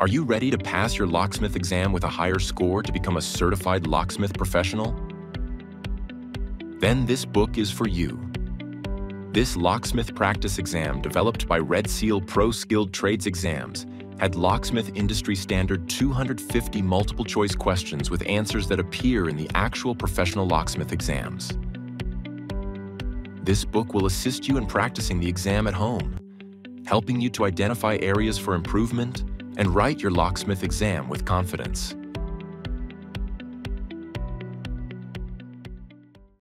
Are you ready to pass your locksmith exam with a higher score to become a certified locksmith professional? Then this book is for you. This locksmith practice exam, developed by Red Seal Pro Skilled Trades Exams, had locksmith industry standard 250 multiple choice questions with answers that appear in the actual professional locksmith exams. This book will assist you in practicing the exam at home, helping you to identify areas for improvement and write your locksmith exam with confidence.